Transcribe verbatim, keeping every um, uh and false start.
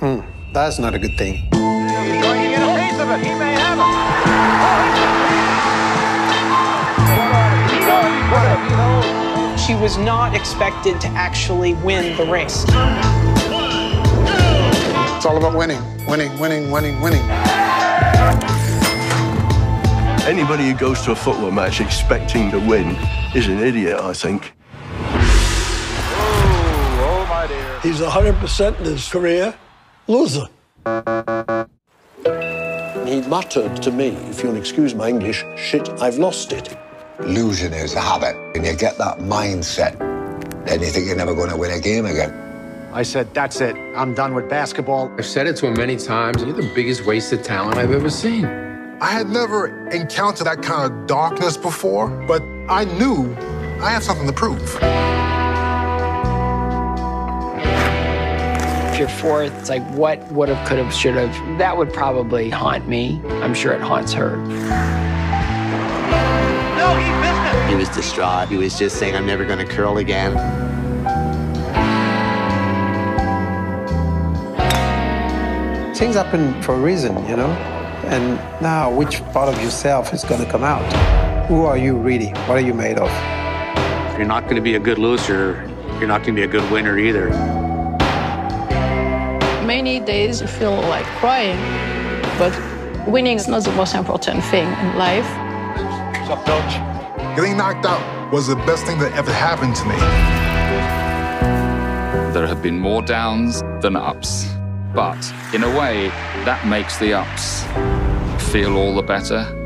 Hmm, that's not a good thing. He can get a piece of it. He may have it. She was not expected to actually win the race. It's all about winning, winning, winning, winning, winning. Anybody who goes to a football match expecting to win is an idiot, I think. Oh, oh my dear. He's one hundred percent in his career. Loser. He muttered to me, if you'll excuse my English, shit, I've lost it. Losing is a habit. When you get that mindset, then you think you're never going to win a game again. I said, that's it. I'm done with basketball. I've said it to him many times. You're the biggest waste of talent I've ever seen. I had never encountered that kind of darkness before, but I knew I had something to prove. Your fourth, it's like what would have, could have, should have. That would probably haunt me. I'm sure it haunts her. No, he missed it. He was distraught. He was just saying, I'm never going to curl again. Things happen for a reason, you know? And now, which part of yourself is going to come out? Who are you really? What are you made of? You're not going to be a good loser. You're not going to be a good winner either. Many days you feel like crying, but winning is not the most important thing in life. Getting knocked out was the best thing that ever happened to me. There have been more downs than ups, but in a way, that makes the ups feel all the better.